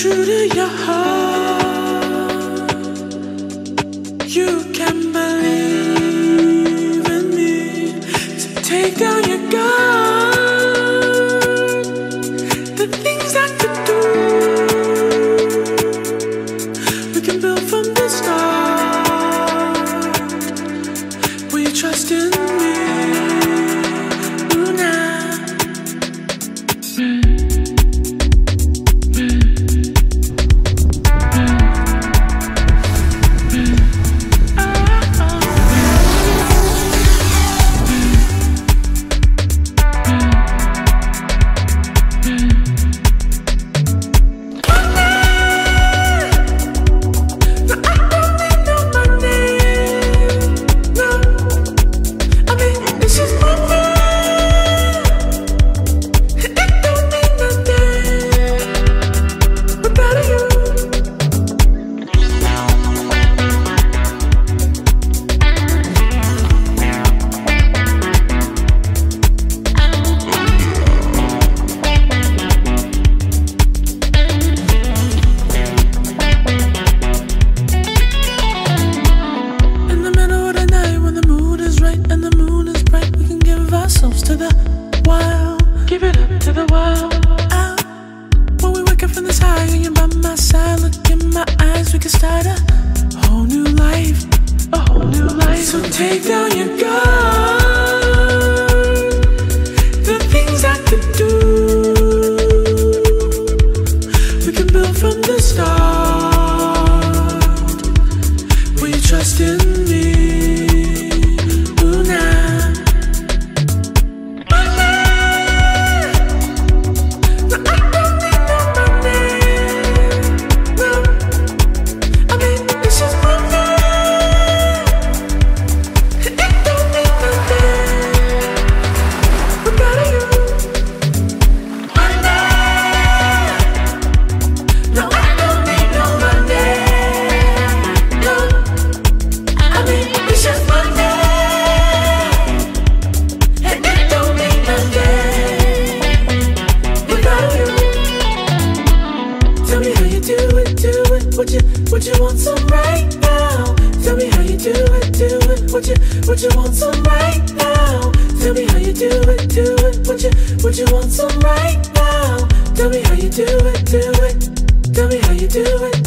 true to your heart. You can believe in me to take down your guard. The things I could do, we can build from the start. Will you trust in me? We can start a whole new life, a whole new life. So take down your guard. The things I could do, we can build from the start. Will you trust in me? Would you want some right now? Tell me how you do it, would you want some right now? Tell me how you do it, would you want some right now? Tell me how you do it, tell me how you do it.